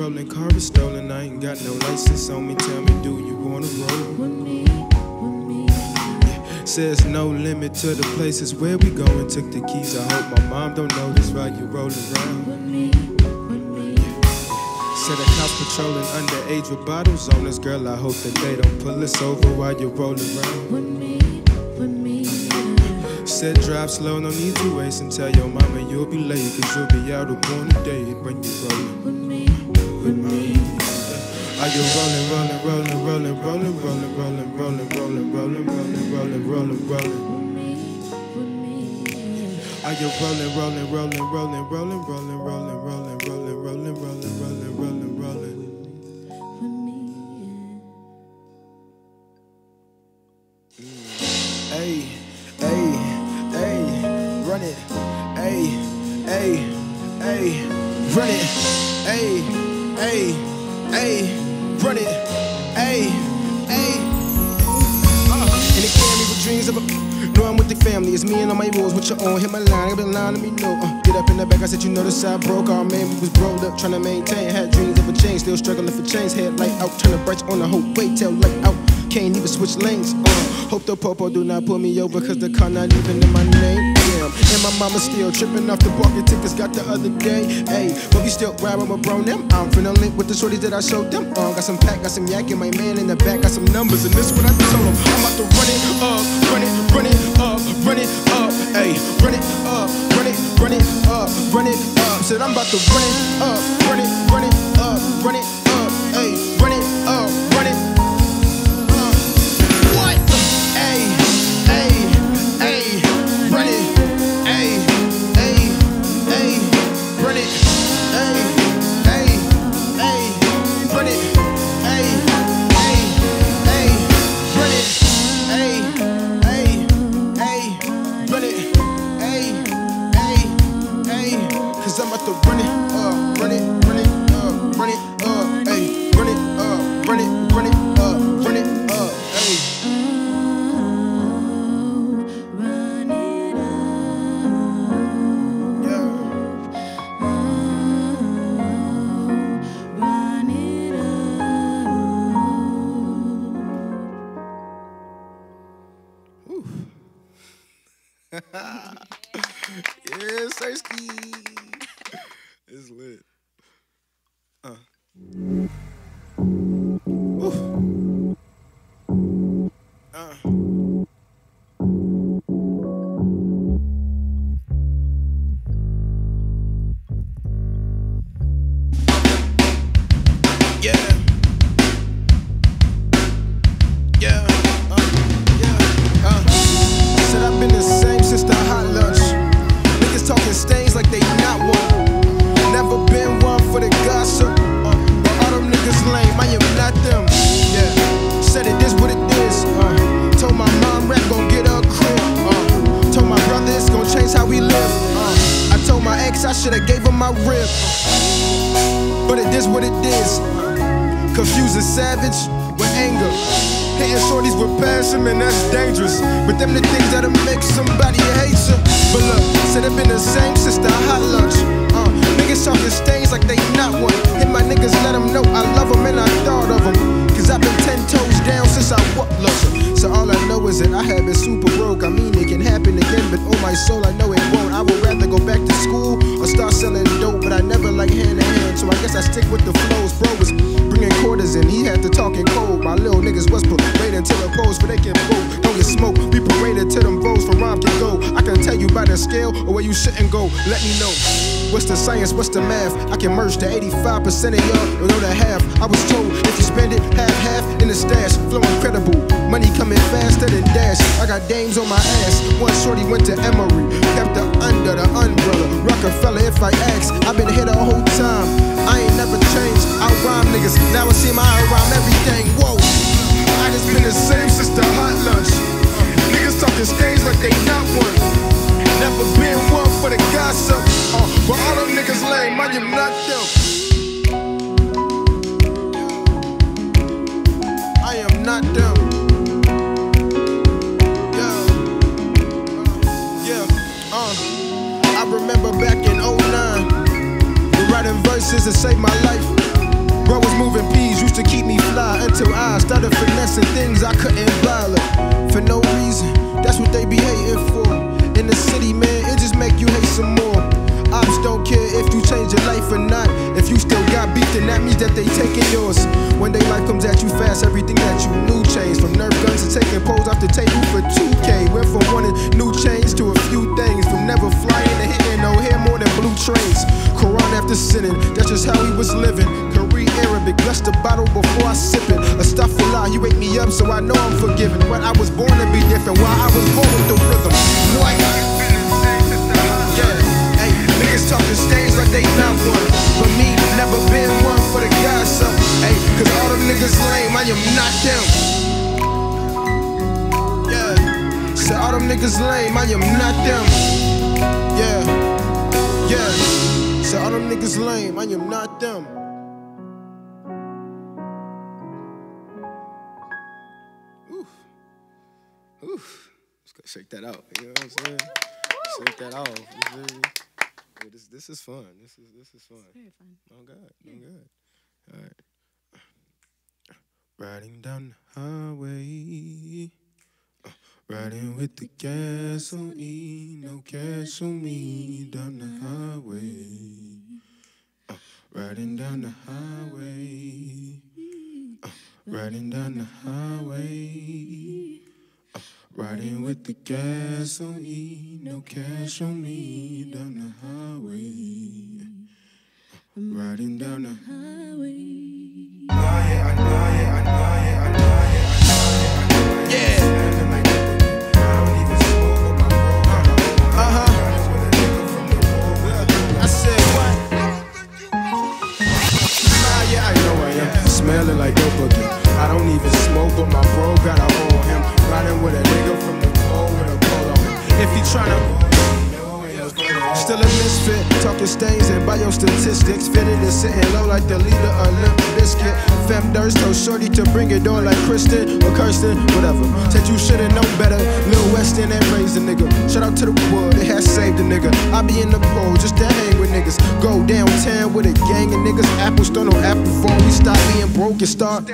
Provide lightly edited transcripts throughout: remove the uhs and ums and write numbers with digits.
Rolling, car is stolen, I ain't got no license on me. Tell me, do you wanna roll with me? Says no limit to the places where we going. Took the keys, I hope my mom don't notice while you roll around with me. Said the cops patrolling underage with bottles on us. Girl, I hope that they don't pull us over while you roll around with me. Said drive slow, no need to waste, and tell your mama you'll be late, cause you'll be out upon the day when you rollin' with me, with me. Are you rollin', rollin', rollin', rollin', rollin', rollin', rollin', rollin', rollin', rollin', rollin', rollin', rollin', rollin'? Are you rollin', rollin', rollin', rollin', rollin', rollin', rollin', rollin', rollin', rollin', rollin', rollin', rollin', rollin'? Run it, ayy, ayy, ayy, run it, ayy, ayy. And it carry me with dreams of a. No, I'm with the family, it's me and all my rules. What you on? Hit my line, I've been lying to me, no. Get up in the back, I said, you know the side broke. Our man, we was rolled up, trying to maintain. Had dreams of a change, still struggling for change. Head light out, trying to bright on the whole way, tail light out. Can't even switch lanes. Hope the popo do not pull me over, cause the car not even in my name. And my mama still tripping off the parking tickets got the other day. Ayy, but we still ride with my bro them. I'm finna link with the shorties that I showed them. Got some pack, got some yak, and my man in the back got some numbers. And this what I told him. I'm about to run it up, run it, run it up, run it up. Ayy, run it up, run it, run it up, run it up. Said I'm about to run it up, run it, run it up, run it up. Ayy, run it up, run it up. What? Ayy, ayy, ayy, run it. But all them niggas lame, I am not them. I am not them. I remember back in 09, the writing verses that saved my life. Bro was moving peas, used to keep me fly until I started finessing things I couldn't buy. Like, for no reason, that's what they be hating for. In the city, man, it just make you hate some more. Ops don't care if you change your life or not. If you still got beef, then that means that they taking yours. When they life comes at you fast, everything that you knew changed. From nerf guns to taking poles off the table for 2K. Went from wanting new change to a few things. From never flying to hitting no hair more than blue trains. Quran after sinning, that's just how he was living. Korean Arabic, bless the bottle before I sip it. Astaghfirullah, you wake me up so I know I'm forgiven. But I was born to be different while I was born with the rhythm. Niggas talking stage like they not one, but me, never been one for the guys, so ayy, cause all them niggas lame, I am not them. Yeah, so all them niggas lame, I am not them. Yeah, yeah, so all them niggas lame, I am not them. Oof, just gotta shake that out, you know what I'm saying? Shake that off, you feel me? Yeah, this is fun. This is fun. It's very fun. Oh God, yeah. Oh God. All right. Riding down the highway, riding with the gas on E, no cash on me. Down the highway, riding down the highway, riding down the highway. Riding with the gas on E, no cash on me, down the highway. Riding down the highway. Yeah. I said what? Nah, yeah, I know I am. Smelling like dope again. I don't even smoke, but my bro got a hold on him. Riding with a nigga from the cold with a pole on him. If he tryna, still a misfit, talking stains and bio statistics. Fitted and sitting low like the leader of Limp Bizkit. Femme Durst told Shorty to bring it on like Kristen or Kirsten, whatever. Said you should've known better. Lil Weston and raised a nigga. Shout out to the world, it has saved a nigga. I be in the pole just to hang with niggas. Go downtown with a gang of niggas. Apple store, no Apple phone. We stop being broke and start.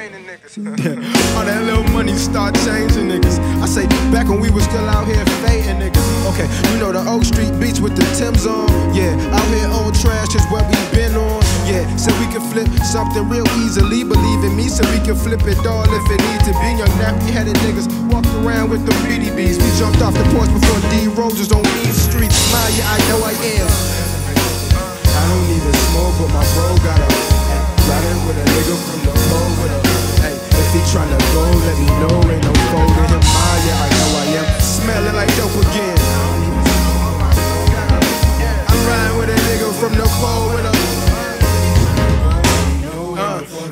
All that little money start changing niggas. I say back when we was still out here fading niggas. Okay, you know the Oak Street beach with the Timbs on. Yeah, out here on trash is what we been on. Yeah, so we can flip something real easily. Believe in me, so we can flip it all if it needs to be. Young nappy-headed niggas walked around with the BDBs. We jumped off the porch before D Roses on these streets. Smile, yeah, I know I am. I don't even smoke, but my bro got a riding with a nigga from the pole with a. If he tryna go, let me know, ain't no fold in him. Ah, yeah, I know I am. Smelling like dope again. I'm riding with a nigga from the pole with a.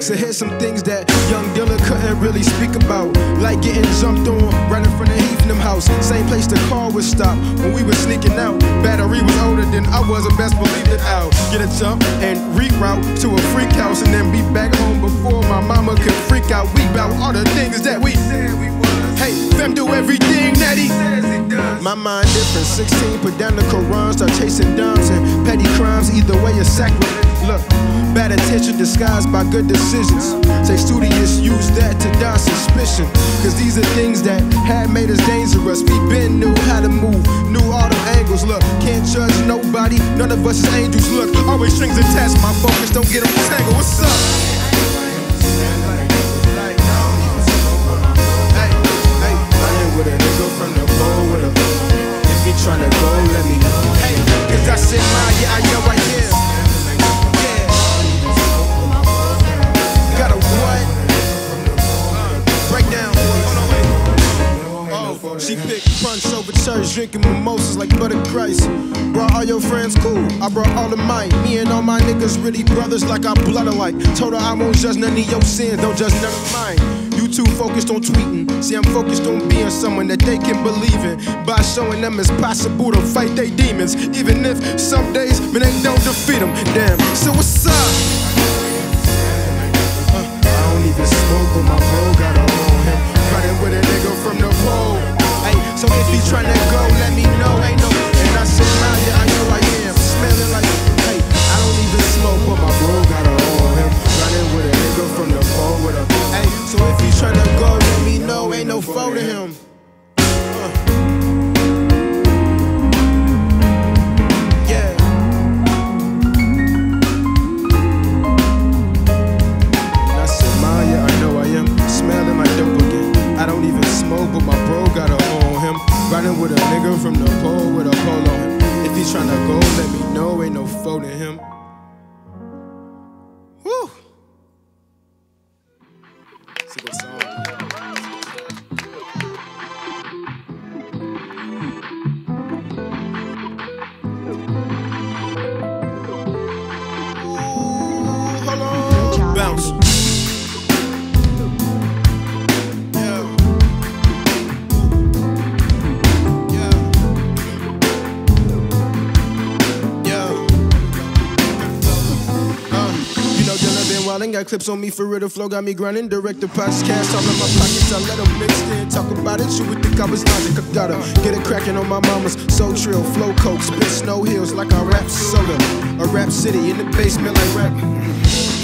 So here's some things that young Dylan couldn't really speak about. Like getting jumped on right in front of Heathenham House. Same place the car would stop when we were sneaking out. Battery was older than I was, and best believe it out. Get a jump and reroute to a freak house and then be back home before my mama could freak out. We bout all the things that we said we was. Hey, fam do everything that he says he does. My mind different, 16, put down the Quran, start chasing dimes and petty crimes. Either way, a sacrilege. Look, bad attention disguised by good decisions. Say studious, use that to die suspicion. Cause these are things that had made us dangerous. We been knew how to move, knew all the angles. Look, can't judge nobody, none of us is angels. Look, always strings attached, my focus, don't get them tangled. What's up? Hey, hey, riding with a nigga from the pole with a. If you tryna go, let me know. Hey, cause I said mine, yeah, I know I am. She picked punch over church, drinking mimosas like Butter Christ. Brought all your friends, cool, I brought all of mine. Me and all my niggas really brothers like our blood alike. Told her I won't judge none of your sins, don't judge none of mine. You too focused on tweeting. See, I'm focused on being someone that they can believe in. By showing them it's possible to fight their demons. Even if some days, man, they don't defeat them, damn. So what's up? I don't even smoke, but my bro got a hold him. Riding with a nigga from the pole. Ay, so if he tryna go, let me know. Ain't no, and I said, yeah, I know I am. Smelling like, hey, I don't even smoke, but my bro got a hold him. Riding with a nigga from the pole with a. Ay, so if he tryna go, let me know. Ain't no foe to him. But my bro got a hole on him. Riding with a nigga from the pole with a hole on him. If he tryna go, let me know. Ain't no foe to him. Woo! It's a good song. Ooh, hold on. Bounce. Got clips on me for real, the flow got me grinding. Direct the podcast, all in my pockets. I let them mix in, talk about it. You would think I was logic. I gotta get it cracking on my mama's. So trill, flow cokes, bitch, no heels like I rap soda. A rap city in the basement like rap.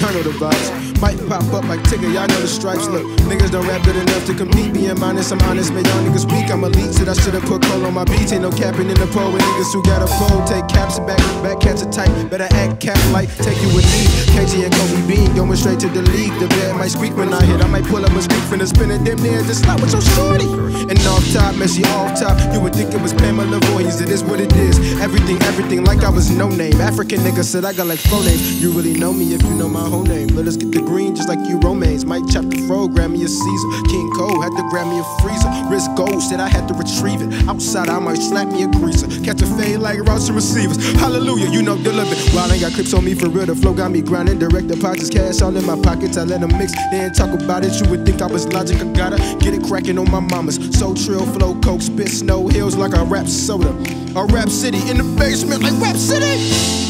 I know the vibes. Might pop up like Tigger, y'all know the stripes. Look, niggas don't rap good enough to compete. Being honest, I'm honest, man, y'all niggas weak. I'm elite, said I should've put coal on my beats. Ain't no capping in the pole, and niggas who got a pole take caps back. Back cats are tight, better act cap like take you with me. KG and Kobe Bean going straight to the league. The bed might squeak when I hit. I might pull up and squeak finna spin it. Them near the slot with your shorty. And off top, man, she off top. You would think it was Pamela Voorhees. It is what it is. Everything, everything like I was no name. African nigga said I got like four names. You really know me if you know my whole name. Let us get the green just like you Romaines. Might chop the frog, grab me a Caesar. King Cole had to grab me a freezer. Risk gold, said I had to retrieve it. Outside, I might slap me a greaser. Catch a fade like routes and receivers. Hallelujah, you know deliver. Wild ain't got clips on me for real. The flow got me grinding. Direct deposits, cash all in my pockets. I let them mix, then talk about it. You would think I was logic. I gotta get it cracking on my mama's. So trill, flow, coke, spit, snow hills like a rap soda. A rap city in the basement like Rap City.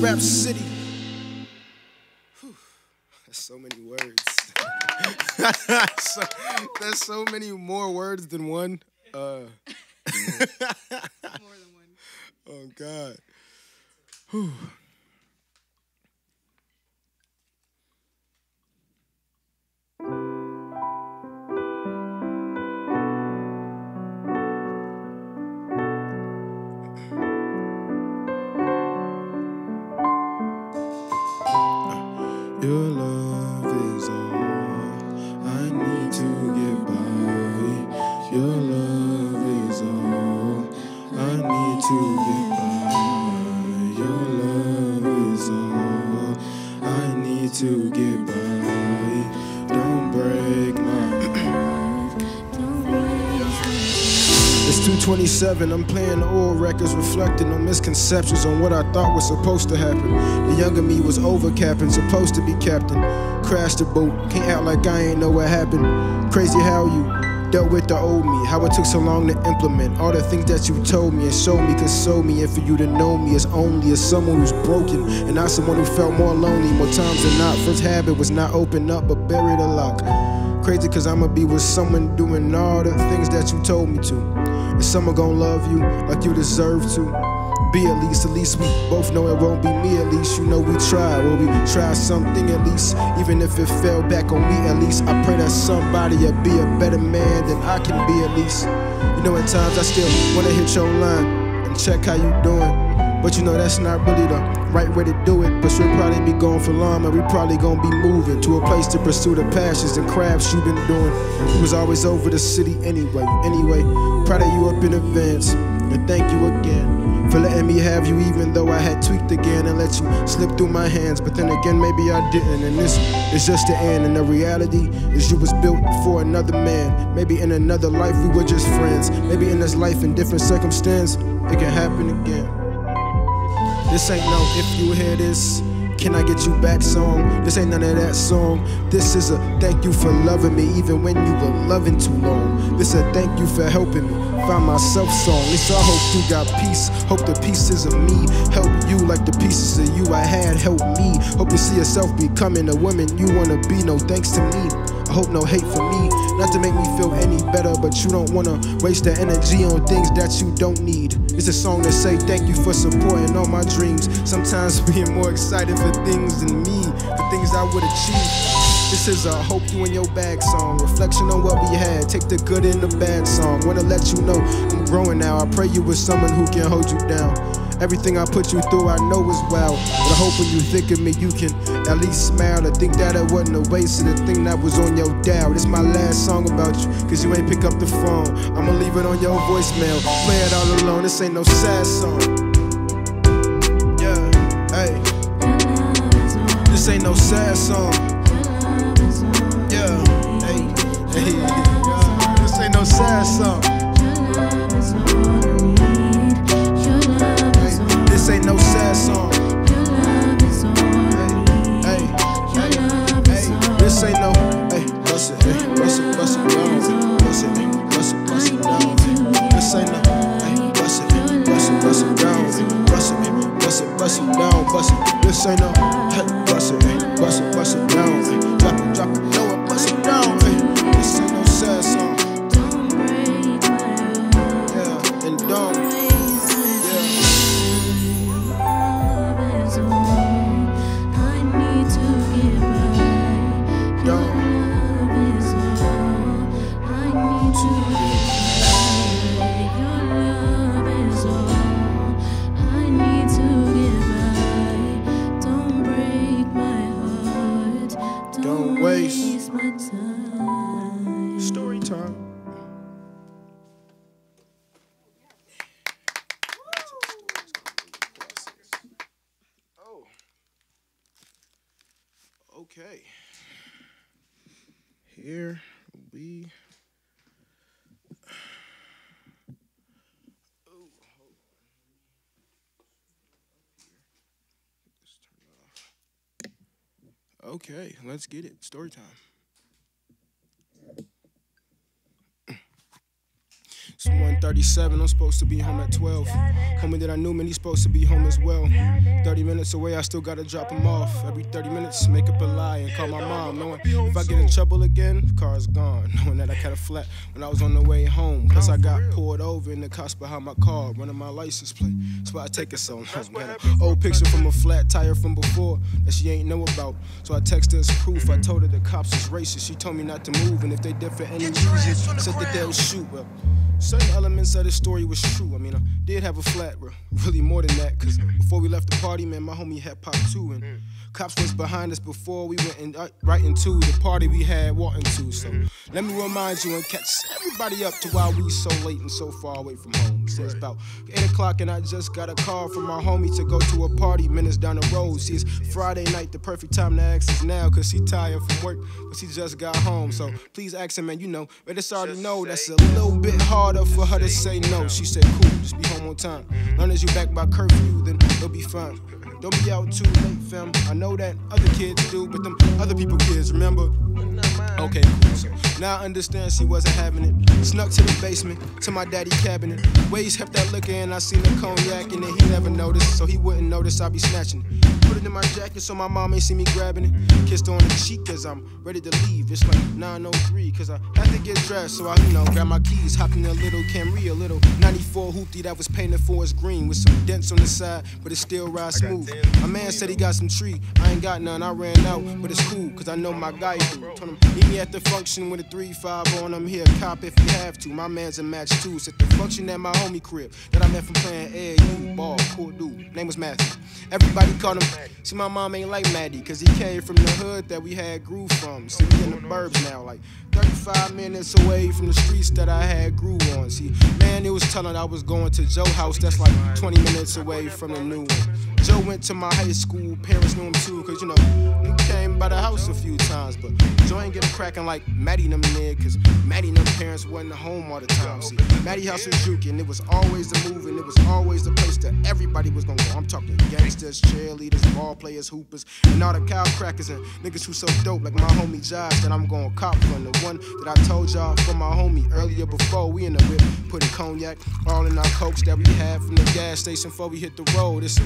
Rap City. Whew. That's so many words. That's so many more words than one. More than one. Oh God. Whew. Your love is all I need to get by. Your love is all I need to get by. Your love is all I need to get by. Don't break my heart. Don't break my heart. It's 2:27, I'm playing the old records, reflecting on misconceptions on what I thought was supposed to happen. The younger me was overcapping, supposed to be captain. Crashed the boat, can't act like I ain't know what happened. Crazy how you dealt with the old me, how it took so long to implement all the things that you told me and showed me, console me, and for you to know me as only as someone who's broken and not someone who felt more lonely more times than not. First habit was not open up but bury the lock. Crazy cause I'ma be with someone doing all the things that you told me to. And someone gon' love you like you deserve to. Be at least we both know it won't be me. At least you know we tried. Well, we tried something at least, even if it fell back on me. At least I pray that somebody'll be a better man than I can be. At least you know at times I still wanna hit your line and check how you doing, but you know that's not really the right way to do it. But we'll probably be gone for long, and we probably gonna be moving to a place to pursue the passions and crafts you've been doing. It was always over the city anyway. Proud of you up in advance, and thank you again for letting me have you, even though I had tweaked again and let you slip through my hands. But then again, maybe I didn't, and this is just the end. And the reality is you was built for another man. Maybe in another life we were just friends. Maybe in this life in different circumstance, it can happen again. This ain't no if you hear this, Can I Get You Back song. This ain't none of that song. This is a thank you for loving me even when you were loving too long. This a thank you for helping me find myself song. Listen, I hope you got peace. Hope the pieces of me help you like the pieces of you I had help me. Hope you see yourself becoming a woman you wanna be. No thanks to me, I hope no hate for me. Not to make me feel any better, but you don't wanna waste the energy on things that you don't need. It's a song that say thank you for supporting all my dreams. Sometimes being more excited for things than me, for things I would achieve. This is a hope you in your bag song. Reflection on what we had. Take the good and the bad song. Wanna let you know I'm growing now. I pray you with someone who can hold you down. Everything I put you through I know is wild, but I hope when you think of me you can at least smile and think that it wasn't a waste of the thing that was on your dial. This my last song about you, cause you ain't pick up the phone. I'ma leave it on your voicemail. Play it all alone, this ain't no sad song. Yeah, hey. This ain't no sad song. Yeah, hey, hey. This ain't no sad song. This ain't no sad song. Hey, hey, hey. This ain't no, hey, bust it down, bust it down. This ain't no, hey, bust it down, bust it down, bust it. This ain't no, hey, bust it down, drop it low, bust it down. This ain't no sad song. Yeah, and don't. Story time. Oh. Okay. Here we okay, let's get it. Story time. It's 1:37, I'm supposed to be home at 12. Homie that I knew, man, he's supposed to be home as well. 30 minutes away, I still gotta drop him off. Every 30 minutes, make up a lie and call my mom. Knowing if I get in trouble again, car's gone. Knowing that I cut a flat when I was on the way home. Plus I got pulled over in the cops behind my car, running my license plate. That's why I take it so long. Got an old picture from a flat tire from before that she ain't know about. So I texted as proof, I told her the cops was racist. She told me not to move, and if they did for any reason, said that they'll shoot. Well, certain elements of this story was true. I mean, I did have a flat, bro. Really more than that, cause before we left the party, man, my homie had popped too, and cops was behind us before we went in, right into the party we had walking to. So let me remind you and catch everybody up to why we so late and so far away from home. So it's about 8 o'clock and I just got a call from my homie to go to a party minutes down the road. See, it's Friday night, the perfect time to ask us now, cause she tired from work, but she just got home. So please ask him, man, you know, but it's already know that's a little bit hard for her to say no. She said, cool, just be home on time. Long as you back by curfew, then you'll be fine. Don't be out too late, fam. I know that other kids do, but them other people kids, remember? Okay, cool. So now I understand she wasn't having it. Snuck to the basement, to my daddy cabinet. Waze heft that liquor and I seen the cognac in it. He never noticed, so he wouldn't notice I be snatching it. Put it in my jacket so my mom ain't see me grabbing it. Kissed her on the cheek cause I'm ready to leave. It's like 9:03 cause I had to get dressed. So I, you know, grabbed my keys, hopped in a little Camry, a little 94 hoopty that was painted forest green with some dents on the side, but it still rides smooth. My man said he got some tree, I ain't got none, I ran out, but it's cool, cause I know my guy through. Told him, meet me at the function with a 3-5 on, I'm here, cop if you have to. My man's a match too, said the function at my homie crib, that I met from playing AAU ball, cool dude, name was Matthew. Everybody called him, see my mom ain't like Maddie, cause he came from the hood that we had grew from. See we in the burbs now, like 35 minutes away from the streets that I had grew on. See, man, it was telling I was going to Joe's house, that's like 20 minutes away from the new one. Joe went to my high school, parents knew him too, cause you know, he came by the house a few times, but Joy ain't getting cracking like Maddie and them niggas, cause Maddie and them parents wasn't home all the time. See, Maddie hustled juke, and it was always the move, and it was always the place that everybody was gonna go. I'm talking gangsters, cheerleaders, ball players, hoopers, and all the cow crackers and niggas who so dope like my homie Josh that I'm gonna cop from. The one that I told y'all from my homie earlier before we in the whip, putting cognac all in our cokes that we had from the gas station before we hit the road. It's a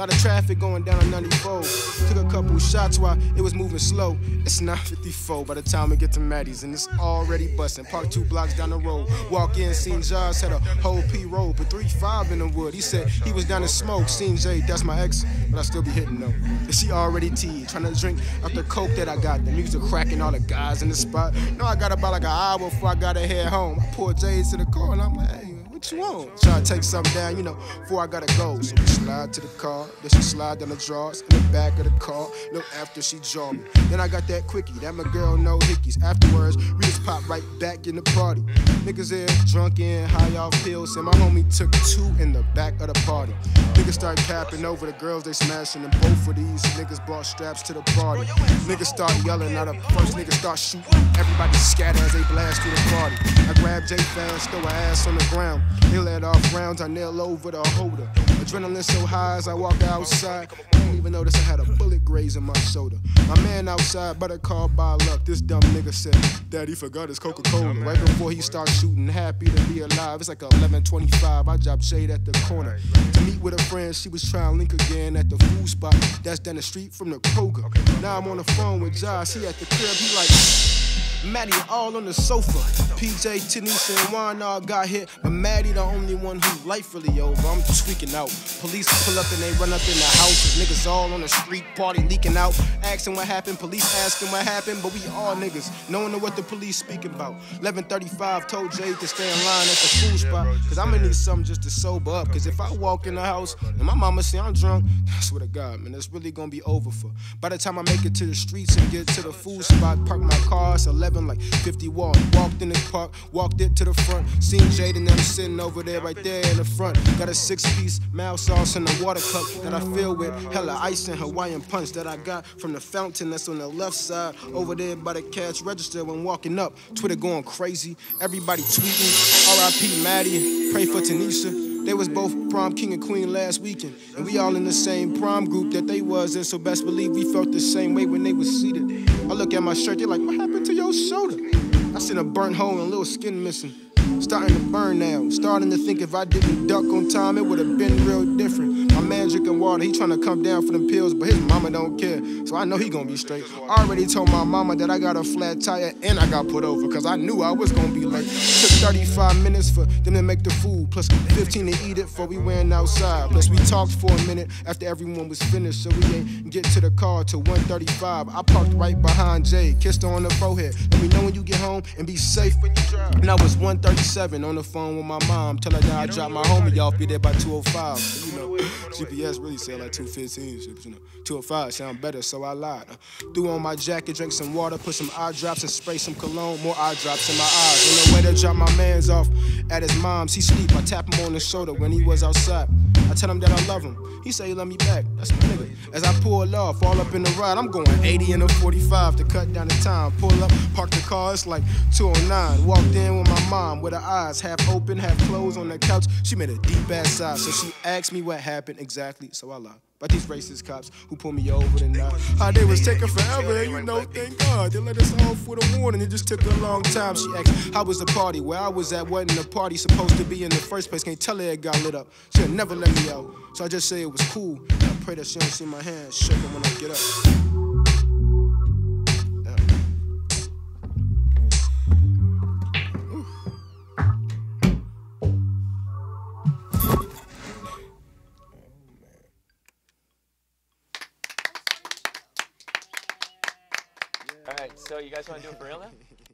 lot of traffic going down on 94. Took a couple shots while it was moving slow. It's 9:54 by the time we get to Maddie's, and it's already busting. Park 2 blocks down the road. Walk in, seen Josh had a whole P roll, but 3-5 in the wood. He said he was down in smoke. Seen Jay, that's my ex, but I still be hitting though. And she already teed, trying to drink up the coke that I got. The music cracking, all the guys in the spot. No, I got about like an hour before I gotta head home. I pulled Jay to the car and I'm like, hey, what you on? Trying to take something down, you know, before I gotta go. So we slide to the car, then she slide down the drawers in the back of the car. Look after she draw me. Then I got that quickie, that my girl no hickeys. Afterwards, we just pop right back in the party. Niggas here, drunk and high off pills, and my homie took 2 in the back of the party. Niggas start capping over the girls they smashing, and both of these niggas brought straps to the party. Niggas start yelling, now the first niggas start shooting. Everybody scatter as they blast through the party. I grab J fans, throw her ass on the ground. They let off rounds, I nail over the holder. Adrenaline so high as I walk outside, I didn't even notice I had a bullet graze in my shoulder. My man outside, better call by luck. This dumb nigga said that he forgot his Coca-Cola right before he starts shooting. Happy to be alive, it's like 11:25. I dropped Shade at the corner to meet with a friend. She was trying to link again at the food spot that's down the street from the Kroger. Now I'm on the phone with Josh, he at the crib, he like, Maddie all on the sofa. PJ, Tanisha, and Juan all got hit, but Maddie the only one who life really over. I'm tweaking out. Police pull up and they run up in the house. Niggas all on the street party leaking out, asking what happened. Police asking what happened, but we all niggas knowing what the police speaking about. 11:35 told Jade to stay in line at the food spot, cause I'ma need something just to sober up. Cause if I walk in the house and my mama see I'm drunk, I swear to God, man, that's really gonna be over for. By the time I make it to the streets and get to the food spot, park my car, it's 11. Like 50 walls, walked in the park, walked it to the front, seen Jade and them sitting over there, right there in the front. Got a 6-piece mild sauce and a water cup that I fill with hella ice and Hawaiian punch that I got from the fountain that's on the left side over there by the cash register. When walking up, Twitter going crazy, everybody tweeting, RIP Maddie, pray for Tanisha. They was both prom king and queen last weekend, and we all in the same prom group that they was in, so best believe we felt the same way when they was seated. I look at my shirt, they're like, what happened to your shoulder? I seen a burnt hole and a little skin missing. Starting to burn now, starting to think if I didn't duck on time, it would have been real different. My man drinking water, he trying to come down for them pills, but his mama don't care, so I know he gonna be straight. I already told my mama that I got a flat tire and I got put over, cause I knew I was gonna be late. Took 35 minutes for them to make the food, plus 15 to eat it before we went outside. Plus we talked for a minute after everyone was finished, so we didn't get to the car till 1:35. I parked right behind Jay, kissed her on the forehead, let me know when you get home and be safe when you drive. And I was 1:30. On the phone with my mom, tell her that I dropped my homie off, be there by 2:05. So, you know, GPS really said like 2:15, you know, 2:05 sound better, so I lied. Threw on my jacket, drank some water, put some eye drops and spray some cologne, more eye drops in my eyes. On the way to drop my man's off at his mom's, he sleep, I tap him on the shoulder when he was outside. I tell him that I love him, he say he love me back, that's my nigga. As I pull off, all up in the ride, I'm going 80 and a 45 to cut down the time. Pull up, park the car, it's like 2:09. Walked in with my mom, with her eyes half open, half closed on the couch. She made a deep ass sigh, so she asked me what happened exactly, so I lied. But these racist cops who pulled me over tonight, how they was taking forever, and you know, thank God they let us off for the warning. It just took a long time. She asked, how was the party? Where I was at wasn't a party supposed to be in the first place. Can't tell her it got lit up. She'll never let me out, so I just say it was cool. And I pray that she don't see my hands shaking when I get up. So you guys want to do it for real now?